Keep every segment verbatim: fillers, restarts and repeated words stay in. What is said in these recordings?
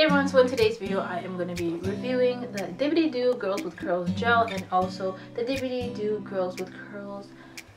Hey everyone, so in today's video I am going to be reviewing the Dippity Do Girls with Curls Gel and also the Dippity Do Girls with Curls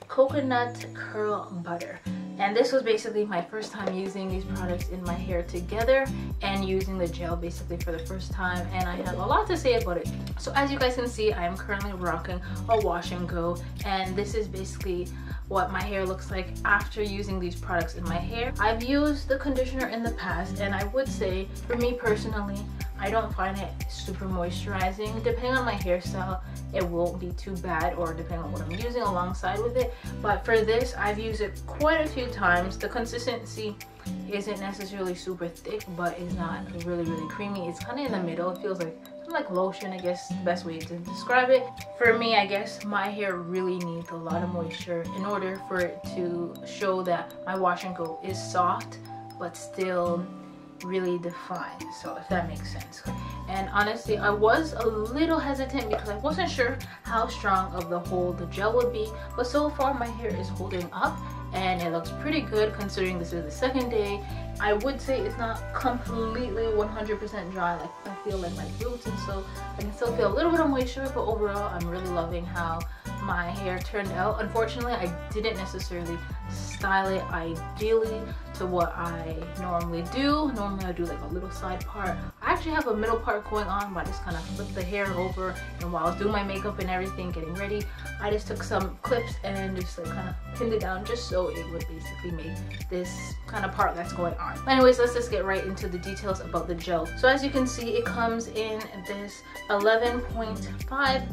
Coconut Curl Butter. And this was basically my first time using these products in my hair together and using the gel basically for the first time, and I have a lot to say about it. So as you guys can see, I am currently rocking a wash and go, and this is basically what my hair looks like after using these products in my hair. I've used the conditioner in the past, and I would say for me personally, I don't find it super moisturizing. Depending on my hairstyle, it won't be too bad, or depending on what I'm using alongside with it. But for this, I've used it quite a few times. The consistency isn't necessarily super thick, but it's not really, really creamy. It's kind of in the middle. It feels like like lotion, I guess, the best way to describe it. For me, I guess my hair really needs a lot of moisture in order for it to show that my wash and go is soft but still really defined, so if that makes sense. And honestly, I was a little hesitant because I wasn't sure how strong of the hold the gel would be, but so far my hair is holding up and it looks pretty good considering this is the second day. I would say it's not completely one hundred percent dry. Like, I feel like my roots, and so I can still feel a little bit of moisture, but overall I'm really loving how my hair turned out. Unfortunately, I didn't necessarily style it ideally to what I normally do. Normally I do like a little side part. I actually have a middle part going on, but I just kind of flipped the hair over, and while I was doing my makeup and everything, getting ready, I just took some clips and just like kind of pinned it down just so it would basically make this kind of part that's going on. Anyways, let's just get right into the details about the gel. So as you can see, it comes in this eleven point five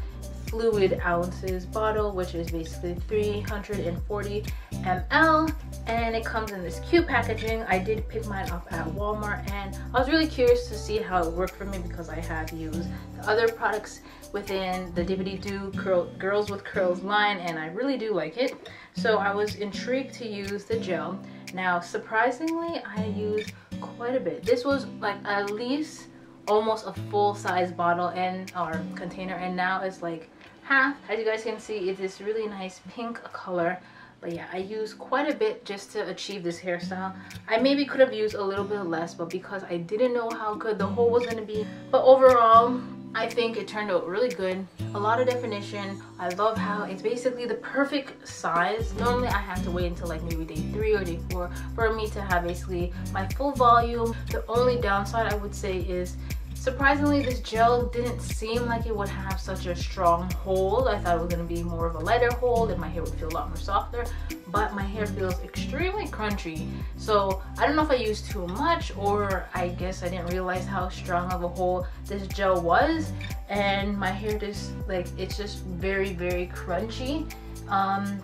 fluid ounces bottle, which is basically three hundred forty milliliters, and it comes in this cute packaging. I did pick mine up at Walmart, and I was really curious to see how it worked for me because I have used the other products within the Dippity Do Curl, Girls with Curls line, and I really do like it. So I was intrigued to use the gel. Now, surprisingly, I used quite a bit. This was like at least almost a full size bottle and or container, and now it's like half. As you guys can see, it's this really nice pink color. But yeah, I used quite a bit just to achieve this hairstyle. I maybe could have used a little bit less, but because I didn't know how good the hold was going to be. But overall, I think it turned out really good. A lot of definition. I love how it's basically the perfect size. Normally I have to wait until like maybe day three or day four for me to have basically my full volume. The only downside I would say is, surprisingly, this gel didn't seem like it would have such a strong hold. I thought it was going to be more of a lighter hold and my hair would feel a lot more softer, but my hair feels extremely crunchy. So I don't know if I used too much, or I guess I didn't realize how strong of a hold this gel was, and my hair just like, it's just very, very crunchy. Um,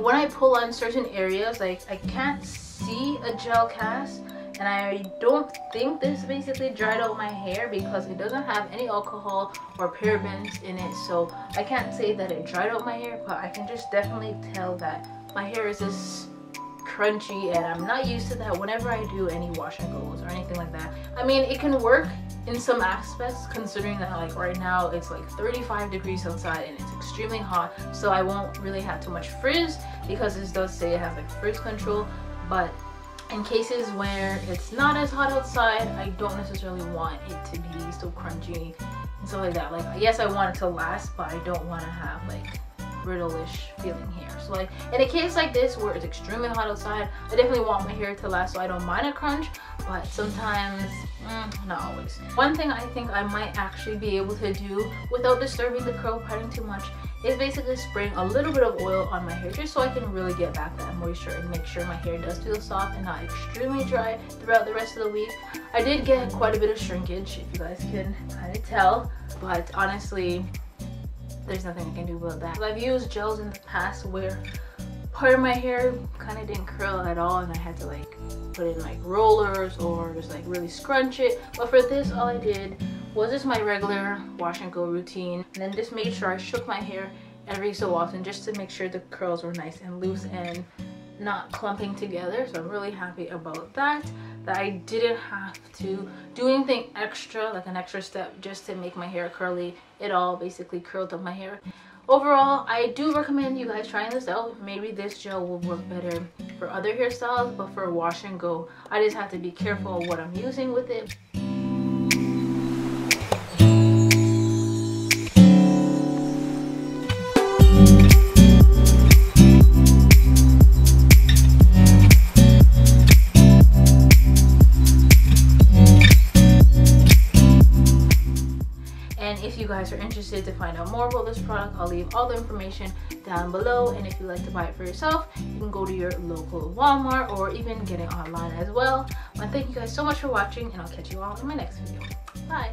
when I pull on certain areas, like I can't see a gel cast. And I don't think this basically dried out my hair because it doesn't have any alcohol or parabens in it. So I can't say that it dried out my hair, but I can just definitely tell that my hair is just crunchy, and I'm not used to that whenever I do any wash and goes or anything like that. I mean, it can work in some aspects considering that like right now it's like thirty-five degrees outside and it's extremely hot. So I won't really have too much frizz because this does say it has like frizz control, but in cases where it's not as hot outside, I don't necessarily want it to be so crunchy and stuff like that. Like, yes, I want it to last, but I don't want to have like brittle-ish feeling hair. So like in a case like this where it's extremely hot outside, I definitely want my hair to last, so I don't mind a crunch, but sometimes, mm, not always. One thing I think I might actually be able to do without disturbing the curl pattern too much is basically spraying a little bit of oil on my hair just so I can really get back that moisture and make sure my hair does feel soft and not extremely dry throughout the rest of the week. I did get quite a bit of shrinkage, if you guys can kind of tell, but honestly, there's nothing I can do about that. I've used gels in the past where part of my hair kind of didn't curl at all and I had to like put in like rollers or just like really scrunch it, but for this all I did was just my regular wash and go routine, and then just made sure I shook my hair every so often just to make sure the curls were nice and loose and not clumping together. So I'm really happy about that, that I didn't have to do anything extra, like an extra step just to make my hair curly. It all basically curled up my hair. Overall, I do recommend you guys trying this out. Maybe this gel will work better for other hairstyles, but for wash and go, I just have to be careful of what I'm using with it. interested to find out more about this product, I'll leave all the information down below. And if you'd like to buy it for yourself, you can go to your local Walmart or even get it online as well. But thank you guys so much for watching, and I'll catch you all in my next video. Bye!